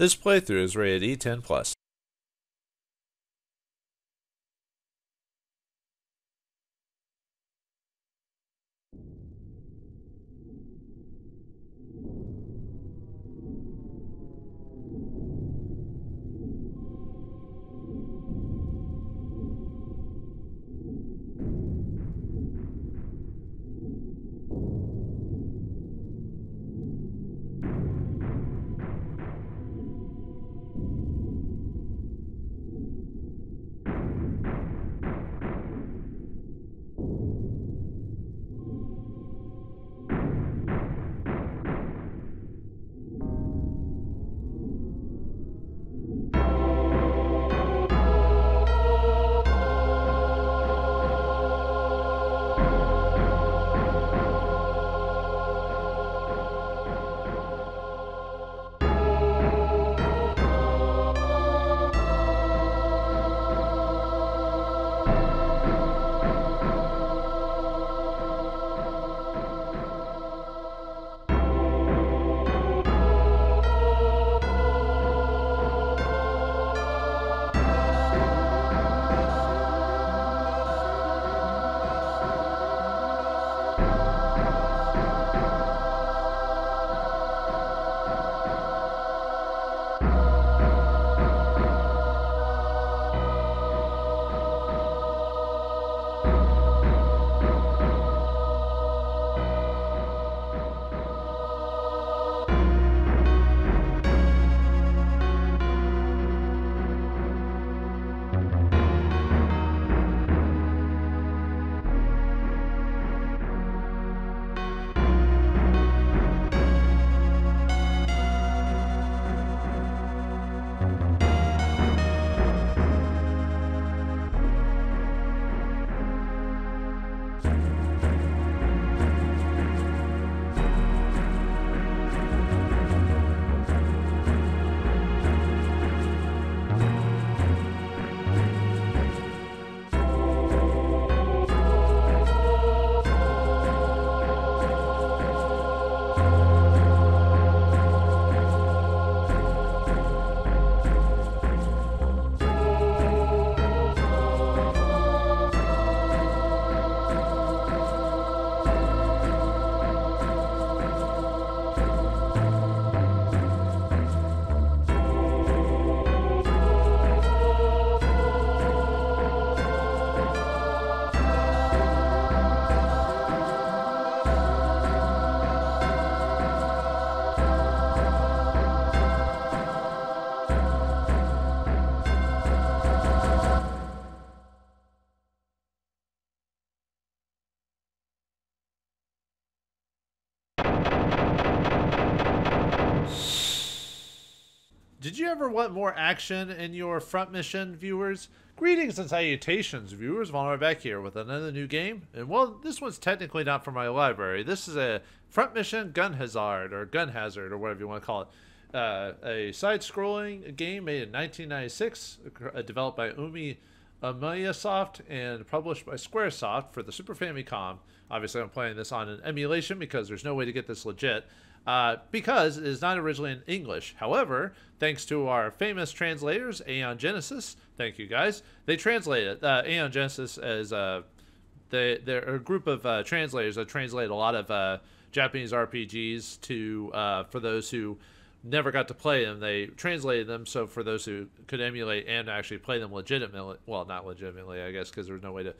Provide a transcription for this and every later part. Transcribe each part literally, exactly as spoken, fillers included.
This playthrough is rated E ten plus. Did you ever want more action in your Front Mission, viewers? Greetings and salutations, viewers. Vauldemare back here with another new game. And well, this one's technically not from my library. This is a Front Mission Gun Hazard, or Gun Hazard, or whatever you want to call it. Uh, a side-scrolling game made in nineteen ninety-six, developed by Omi, Omiya Soft, and published by Squaresoft for the Super Famicom. Obviously, I'm playing this on an emulation because there's no way to get this legit. Uh, because it is not originally in English. However, thanks to our famous translators, Aeon Genesis, thank you guys, they translate it. Uh, Aeon Genesis is uh, they, they're a group of uh, translators that translate a lot of uh, Japanese R P Gs to, uh, for those who never got to play them, they translated them, so for those who could emulate and actually play them legitimately, well, not legitimately, I guess, because there was no way to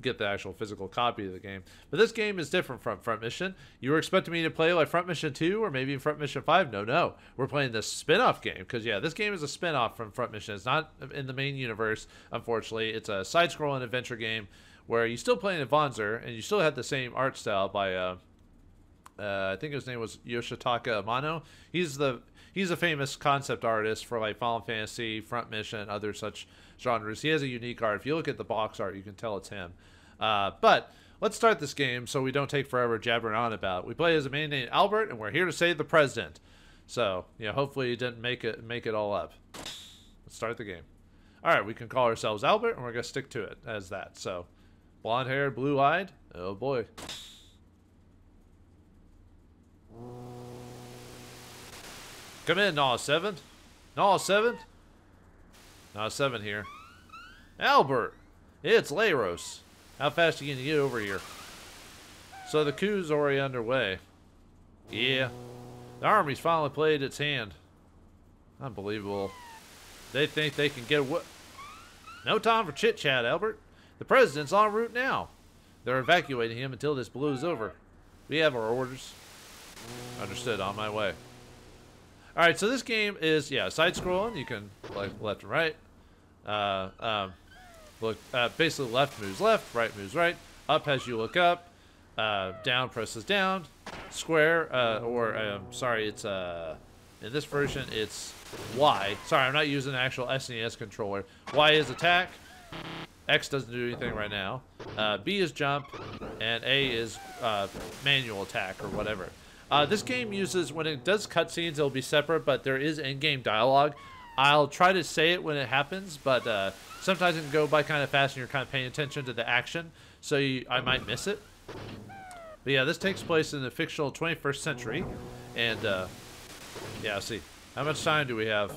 get the actual physical copy of the game. But this game is different from Front Mission. You were expecting me to play like Front Mission two or maybe Front Mission five. No, no. We're playing this spin-off game because, yeah, this game is a spin-off from Front Mission. It's not in the main universe, unfortunately. It's a side-scrolling adventure game where you still play in a wanzer and you still have the same art style by, uh, uh, I think his name was Yoshitaka Amano. He's the He's a famous concept artist for like Final Fantasy, Front Mission, and other such genres. He has a unique art. If you look at the box art, you can tell it's him. Uh, but let's start this game so we don't take forever jabbering on about it. We play as a man named Albert, and we're here to save the president. So, you know, hopefully you didn't make it make it all up. Let's start the game. All right, we can call ourselves Albert, and we're going to stick to it as that. So, blonde-haired, blue-eyed. Oh, boy. Come in, Nau Seventh. Nau Seventh? Nau Seventh here. Albert! It's Leros. How fast are you gonna get over here? So the coup's already underway. Yeah. The army's finally played its hand. Unbelievable. They think they can get what? No time for chit-chat, Albert. The president's en route now. They're evacuating him until this blue is over. We have our orders. Understood. On my way. All right. So this game is yeah side-scrolling. You can like left and right. Uh, um, look. Uh, basically, left moves left, right moves right. Up has you look up. Uh, down presses down. Square uh, or um, sorry, it's uh, in this version it's Y. Sorry, I'm not using an actual S N E S controller. Y is attack. X doesn't do anything right now. Uh, B is jump, and A is uh, manual attack or whatever. Uh, this game uses, when it does cutscenes, it'll be separate, but there is in-game dialogue. I'll try to say it when it happens, but uh, sometimes it can go by kind of fast and you're kind of paying attention to the action, so you, I might miss it. But yeah, this takes place in the fictional twenty-first century, and uh, yeah, let's see. How much time do we have?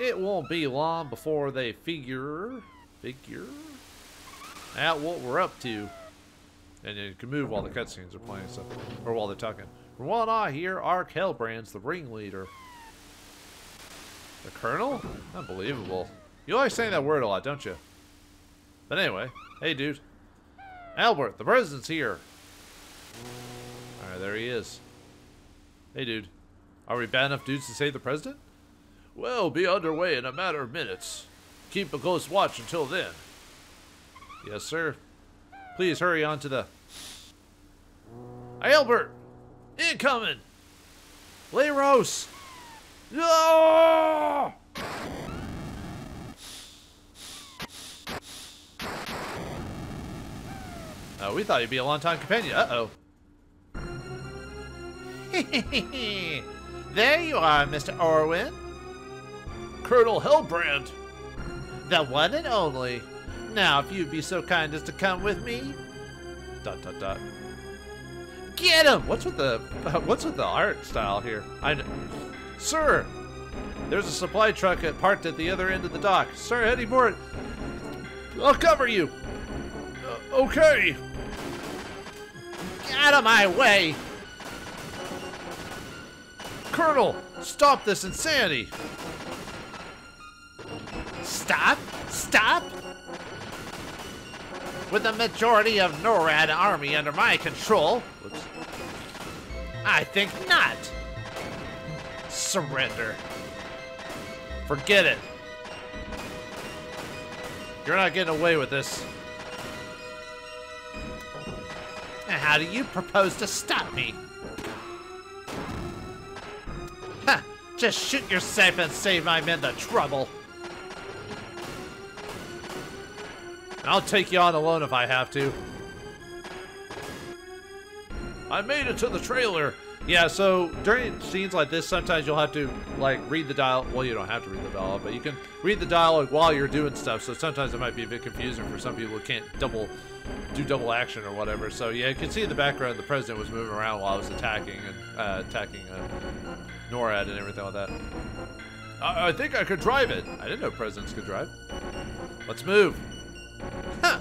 It won't be long before they figure, figure out what we're up to. And you can move while the cutscenes are playing, so, or while they're talking. From what I hear, Ark Hellbrand's the ringleader. The Colonel? Unbelievable. You always say that word a lot, don't you? But anyway, hey dude. Albert, the president's here. Alright, there he is. Hey dude. Are we bad enough dudes to save the president? Well, be underway in a matter of minutes. Keep a close watch until then. Yes, sir. Please hurry on to the... Albert! Incoming! Leros! No! Oh, we thought he'd be a long-time companion. Uh-oh. There you are, Mister Orwin. Colonel Hellbrand. The one and only. Now, if you'd be so kind as to come with me. Dot, dot, dot. Get him! What's with the, uh, what's with the art style here? I know. Sir! There's a supply truck at, parked at the other end of the dock. Sir, heading for it. I'll cover you. Uh, okay. Get out of my way. Colonel, stop this insanity. Stop! Stop! With the majority of NORAD army under my control, whoops, I think not. Surrender. Forget it. You're not getting away with this. And how do you propose to stop me? Huh, just shoot yourself and save my men the trouble. I'll take you on alone if I have to. I made it to the trailer. Yeah, so during scenes like this, sometimes you'll have to like read the dialogue. Well, you don't have to read the dialogue, but you can read the dialogue while you're doing stuff. So sometimes it might be a bit confusing for some people who can't double do double action or whatever. So yeah, you can see in the background the president was moving around while I was attacking and uh, attacking uh, NORAD and everything like that. I, I think I could drive it. I didn't know presidents could drive. Let's move. Huh.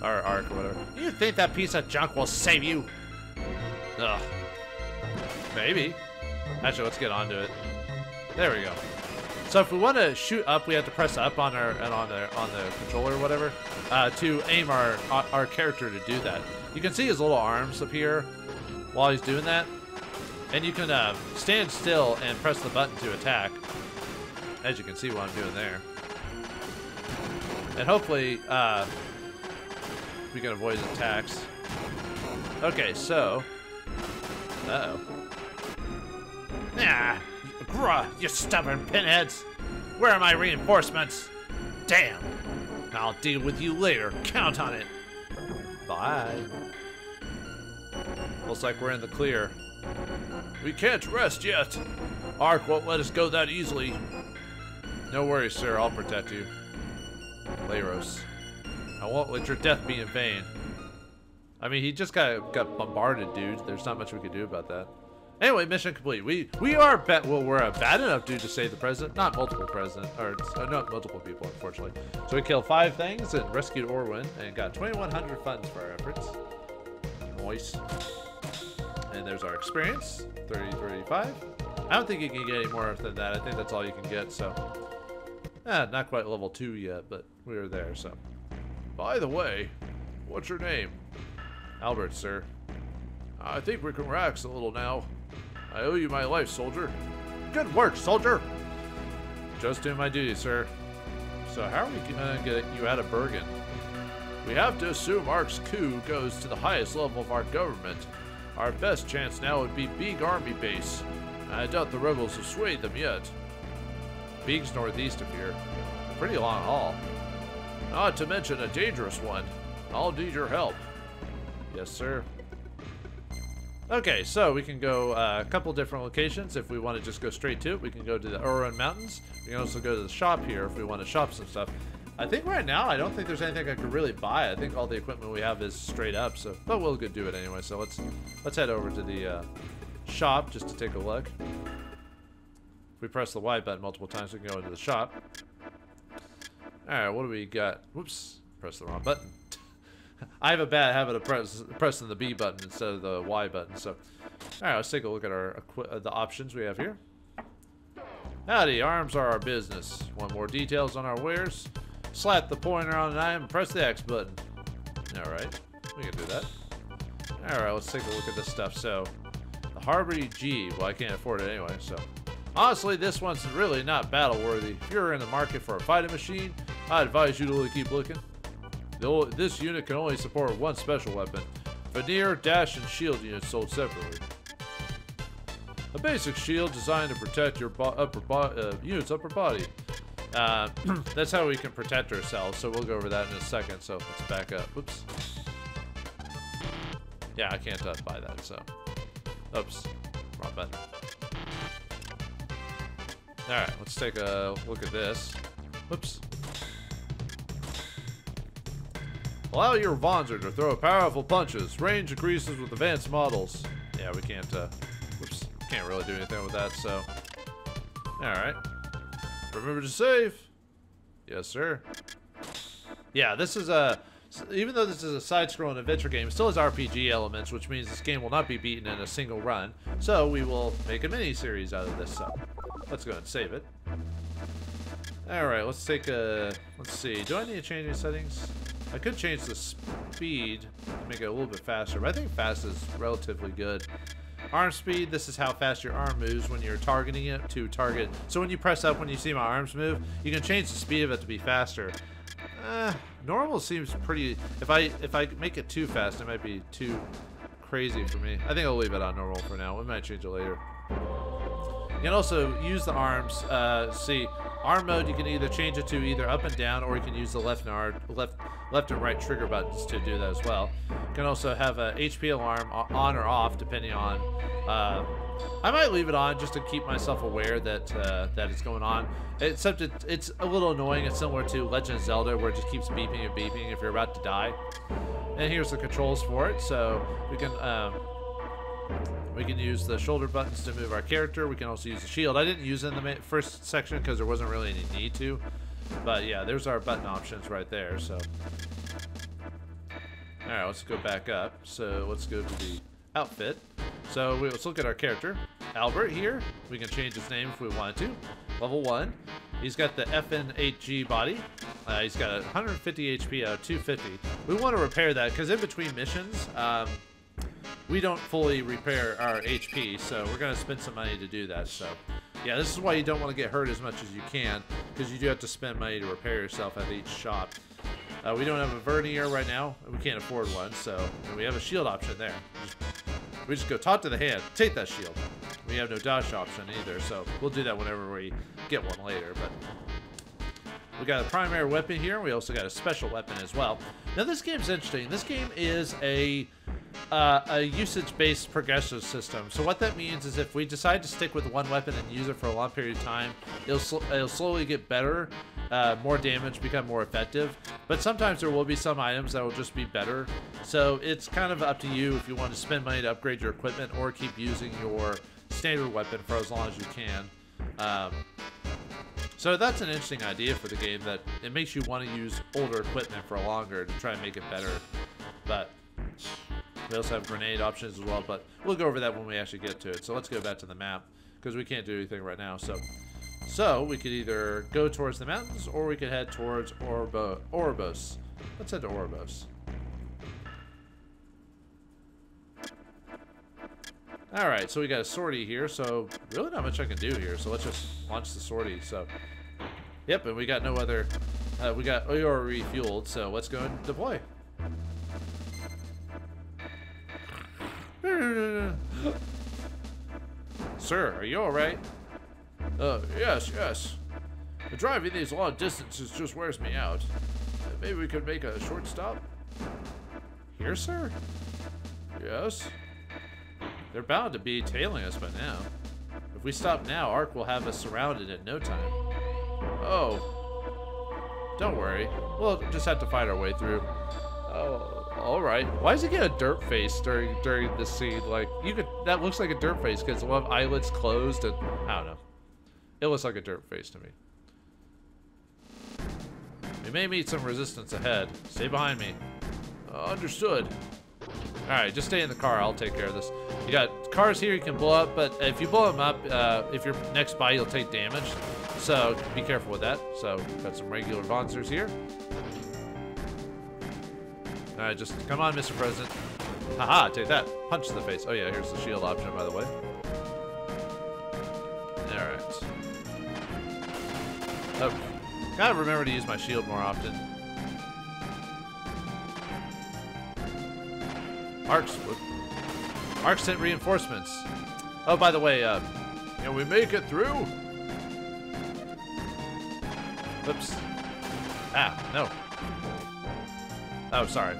Or Ark or whatever. You think that piece of junk will save you? Ugh. Maybe. Actually, let's get onto it. There we go. So if we want to shoot up, we have to press up on our and on the on the controller or whatever uh, to aim our our character to do that. You can see his little arms appear while he's doing that, and you can uh, stand still and press the button to attack. As you can see what I'm doing there. And hopefully, uh, we can avoid his attacks. Okay, so... Uh-oh. Ah, gruh, you stubborn pinheads! Where are my reinforcements? Damn! I'll deal with you later, count on it! Bye. Looks like we're in the clear. We can't rest yet! Ark won't let us go that easily. No worries, sir, I'll protect you. Leros. I won't let your death be in vain. I mean, he just got got bombarded, dude. There's not much we could do about that. Anyway, mission complete. We we are bet well, we're a bad enough dude to save the president, not multiple president, or uh, not multiple people, unfortunately. So we killed five things and rescued Orwin and got twenty-one hundred funds for our efforts. Nice. And there's our experience, thirty, thirty-five. I don't think you can get any more than that. I think that's all you can get. So, eh, not quite level two yet, but we were there. So, by the way, what's your name? Albert, sir. I think we can relax a little now. I owe you my life, soldier. Good work, soldier! Just doing my duty, sir. So how are we gonna get you out of Bergen? We have to assume Ark's coup goes to the highest level of our government. Our best chance now would be Beeg Army Base. I doubt the rebels have swayed them yet. Beeg's northeast of here. Pretty long haul. Not to mention a dangerous one. I'll need your help. Yes, sir. Okay, so we can go uh, a couple different locations. If we want to just go straight to it, we can go to the Oron Mountains. We can also go to the shop here if we want to shop some stuff. I think right now, I don't think there's anything I could really buy. I think all the equipment we have is straight up, so, but we'll go do it anyway. So let's let's head over to the uh, shop just to take a look. If we press the Y button multiple times, we can go into the shop. All right, what do we got? Whoops, press the wrong button. I have a bad habit of press, pressing the B button instead of the Y button. So, all right, let's take a look at our uh, the options we have here. Howdy, arms are our business. Want more details on our wares? Slap the pointer on an item and press the X button. All right, we can do that. All right, let's take a look at this stuff. So, the Harbury G. Well, I can't afford it anyway. So, honestly, this one's really not battle worthy. If you're in the market for a fighting machine, I advise you to really keep looking. This unit can only support one special weapon. Veneer, dash, and shield units sold separately. A basic shield designed to protect your bo upper bo uh, unit's upper body. Uh, that's how we can protect ourselves, so we'll go over that in a second. So let's back up. Oops. Yeah, I can't uh, buy that, so. Oops. Wrong button. Alright, let's take a look at this. Oops. Allow your wanzer to throw powerful punches. Range increases with advanced models. Yeah, we can't, uh, whoops, can't really do anything with that, so. Alright. Remember to save. Yes, sir. Yeah, this is a, even though this is a side-scrolling adventure game, it still has R P G elements, which means this game will not be beaten in a single run. So we will make a mini-series out of this, so. Let's go ahead and save it. Alright, let's take a, let's see, do I need to change any settings? I could change the speed to make it a little bit faster, but I think fast is relatively good. Arm speed, this is how fast your arm moves when you're targeting it to target. So when you press up, when you see my arms move, you can change the speed of it to be faster. Uh, normal seems pretty, if I if I make it too fast, it might be too crazy for me. I think I'll leave it on normal for now. We might change it later. You can also use the arms, uh, see, arm mode, you can either change it to either up and down, or you can use the left and, R, left, left and right trigger buttons to do that as well. You can also have a H P alarm on or off, depending on, uh, I might leave it on just to keep myself aware that uh, that it's going on. Except it, it's a little annoying. It's similar to Legend of Zelda, where it just keeps beeping and beeping if you're about to die. And here's the controls for it, so we can, um, we can use the shoulder buttons to move our character. We can also use the shield. I didn't use it in the first section because there wasn't really any need to. But yeah, there's our button options right there. So, all right, let's go back up. So let's go to the outfit. So we, let's look at our character, Albert here. We can change his name if we wanted to. Level one. He's got the F N eight G body. Uh, he's got one hundred fifty H P out of two fifty. We want to repair that because in between missions, um, we don't fully repair our H P, so we're going to spend some money to do that. So, yeah, this is why you don't want to get hurt as much as you can, because you do have to spend money to repair yourself at each shop. Uh, we don't have a vernier right now, and we can't afford one, so we have a shield option there. We just go talk to the hand, take that shield. We have no dash option either, so we'll do that whenever we get one later. But we got a primary weapon here, and we also got a special weapon as well. Now, this game's interesting. This game is a uh, a usage-based progressive system. So what that means is if we decide to stick with one weapon and use it for a long period of time, it'll, sl it'll slowly get better, uh, more damage, become more effective. But sometimes there will be some items that will just be better. So it's kind of up to you if you want to spend money to upgrade your equipment or keep using your standard weapon for as long as you can. Um, so that's an interesting idea for the game, that it makes you want to use older equipment for longer to try and make it better. But we also have grenade options as well, but we'll go over that when we actually get to it. So let's go back to the map, because we can't do anything right now. So so we could either go towards the mountains, or we could head towards Orbo Orbos. Let's head to Orbos. Alright, so we got a sortie here, so really not much I can do here, so let's just launch the sortie. So, yep, and we got no other, uh, we got O R refueled, so let's go and deploy. Sir, are you alright? Uh, yes, yes. Driving these long distances just wears me out. Uh, maybe we could make a short stop? Here, sir? Yes? They're bound to be tailing us by now. If we stop now, Ark will have us surrounded in no time. Oh. Don't worry. We'll just have to fight our way through. Oh, alright. Why does it get a dirt face during during this scene? Like, you could, that looks like a dirt face because we'll have eyelids closed and I don't know. It looks like a dirt face to me. We may meet some resistance ahead. Stay behind me. Uh, understood. Alright, just stay in the car. I'll take care of this. You got cars here you can blow up, but if you blow them up, uh, if you're next by, you'll take damage. So be careful with that. So got some regular Wanzers here. Alright, just come on, Mister President. Haha, take that. Punch in the face. Oh yeah, here's the shield option, by the way. Alright. Oh, gotta remember to use my shield more often. Ark's, Ark sent reinforcements. Oh, by the way, uh, can we make it through? Oops. Ah, no. Oh, sorry.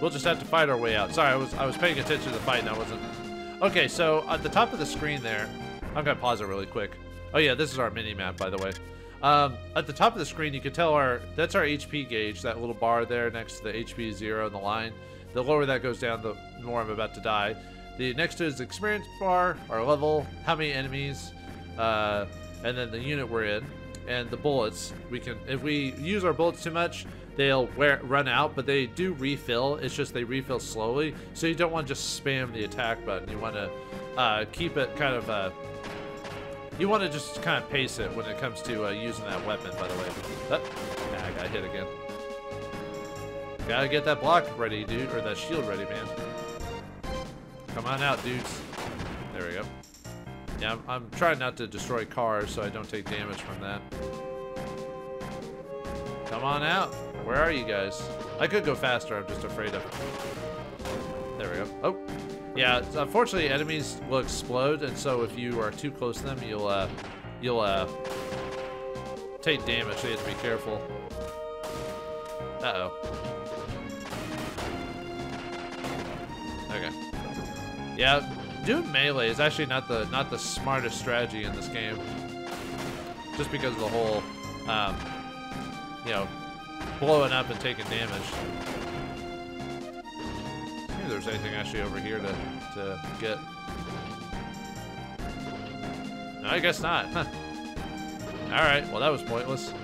We'll just have to fight our way out. Sorry, I was I was paying attention to the fight and I wasn't. Okay, so at the top of the screen there, I'm gonna pause it really quick. Oh yeah, this is our mini map, by the way. Um, at the top of the screen, you can tell our that's our H P gauge. That little bar there next to the H P zero in the line. The lower that goes down, the more I'm about to die. The next to is experience bar, our level, how many enemies, uh, and then the unit we're in, and the bullets. We can, if we use our bullets too much, they'll wear, run out, but they do refill. It's just they refill slowly, so you don't want to just spam the attack button. You want to uh, keep it kind of, uh, you want to just kind of pace it when it comes to uh, using that weapon, by the way. Oh, nah, I got hit again. Gotta get that block ready, dude, or that shield ready, man. Come on out, dudes. There we go. Yeah, I'm, I'm trying not to destroy cars so I don't take damage from that. Come on out. Where are you guys? I could go faster, I'm just afraid of. There we go. Oh, yeah. Unfortunately, enemies will explode, and so if you are too close to them, you'll uh, you'll uh, take damage. So you have to be careful. Uh oh. Okay. Yeah, doing melee is actually not the not the smartest strategy in this game. Just because of the whole, um, you know, blowing up and taking damage. I think there's anything actually over here to to get. No, I guess not. Huh. All right. Well, that was pointless.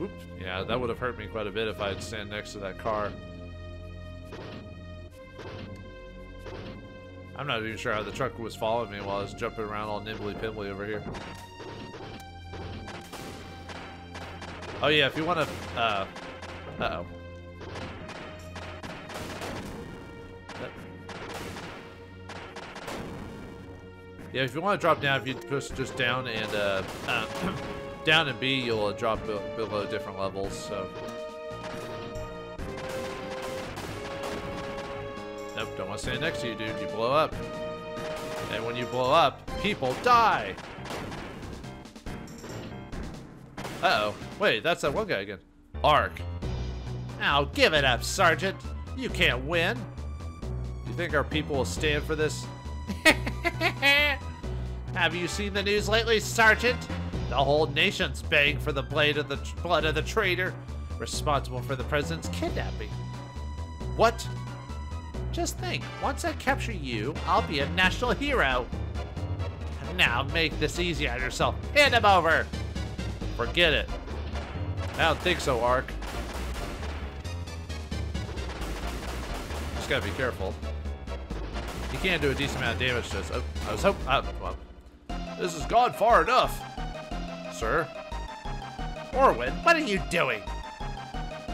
Oops. Yeah, that would have hurt me quite a bit if I had stand next to that car. I'm not even sure how the truck was following me while I was jumping around all nimbly-pimbly over here. Oh yeah, if you want to... Uh... Uh-oh. Yeah, if you want to drop down, if you push just down and... Uh, uh down and B, you'll drop below different levels, so. Nope, don't want to stand next to you, dude. You blow up. And when you blow up, people die! Uh-oh. Wait, that's that one guy again. Ark. Now give it up, Sergeant. You can't win. You think our people will stand for this? Have you seen the news lately, Sergeant? The whole nation's baying for the blade of the blood of the traitor responsible for the president's kidnapping. What? Just think, once I capture you, I'll be a national hero. Now make this easy on yourself. Hand him over. Forget it. I don't think so, Ark. Just gotta be careful. You can do a decent amount of damage to this. Oh, I was hoping. Oh, well, this has gone far enough, sir. Orwin, what are you doing?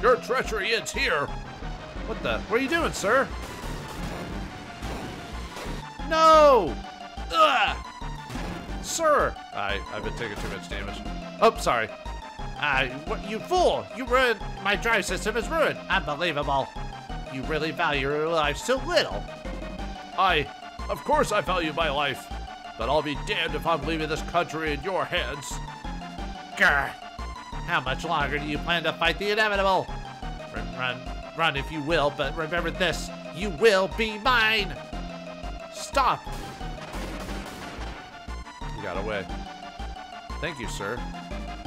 Your treachery ends here. What the? What are you doing, sir? No! Ugh! Sir! I, I've been taking too much damage. Oh, sorry. Uh, what, you fool! You ruined... My drive system is ruined! Unbelievable! You really value your life so little! I... Of course I value my life! But I'll be damned if I'm leaving this country in your hands! Grr! How much longer do you plan to fight the inevitable? Run, run, run if you will, but remember this! You will be mine! Stop! Got away. Thank you, sir.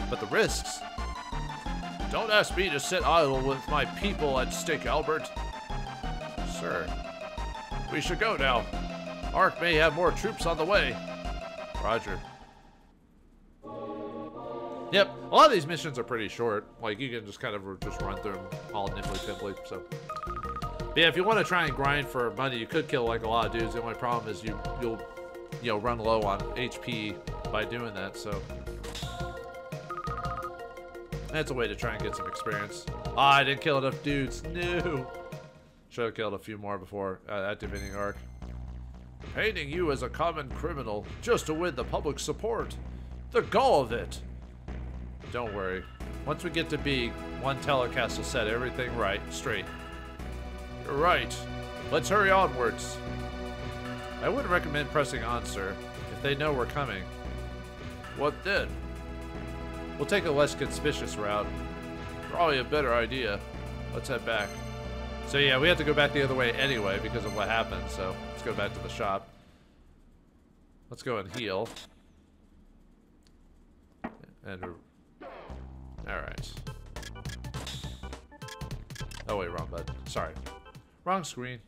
But the risks. Don't ask me to sit idle with my people at stake, Albert. Sir, we should go now. Ark may have more troops on the way. Roger. Yep, a lot of these missions are pretty short. Like, you can just kind of just run through them all nimbly-pimbly, so. But yeah, if you want to try and grind for money, you could kill, like, a lot of dudes. The only problem is you, you'll... you know, run low on H P by doing that, so that's a way to try and get some experience. Oh, I didn't kill enough dudes. No, should have killed a few more before uh, activating Ark. Painting you as a common criminal just to win the public support. The gall of it. Don't worry. Once we get to be one telecastle, set everything right straight. You're right. Let's hurry onwards. I wouldn't recommend pressing on, sir, if they know we're coming. What then? We'll take a less conspicuous route. Probably a better idea. Let's head back. So yeah, we have to go back the other way anyway because of what happened, so let's go back to the shop. Let's go and heal. And alright. Oh wait, wrong button. Sorry. Wrong screen.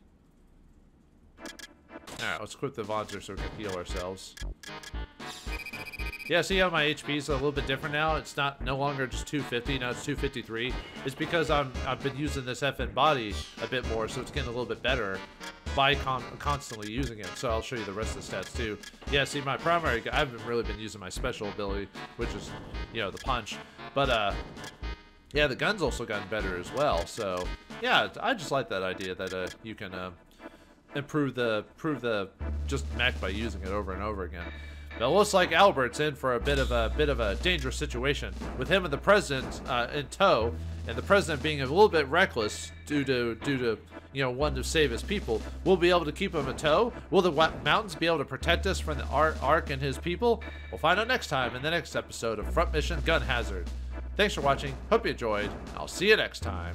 Alright, let's equip the wanzer so we can heal ourselves. Yeah, see how my H P is a little bit different now? It's not no longer just two fifty, now it's two fifty-three. It's because I'm, I've been using this effing body a bit more, so it's getting a little bit better by con constantly using it. So I'll show you the rest of the stats too. Yeah, see, my primary... I haven't really been using my special ability, which is, you know, the punch. But, uh... yeah, the gun's also gotten better as well, so... yeah, I just like that idea that uh, you can... Uh, improve the prove the just mech by using it over and over again. Now it looks like Albert's in for a bit of a bit of a dangerous situation with him and the president uh, in tow, and the president being a little bit reckless due to due to you know wanting to save his people. We'll be able to keep him in tow. Will the mountains be able to protect us from the Ark and his people? We'll find out next time in the next episode of Front Mission Gun Hazard. Thanks for watching. Hope you enjoyed. I'll see you next time.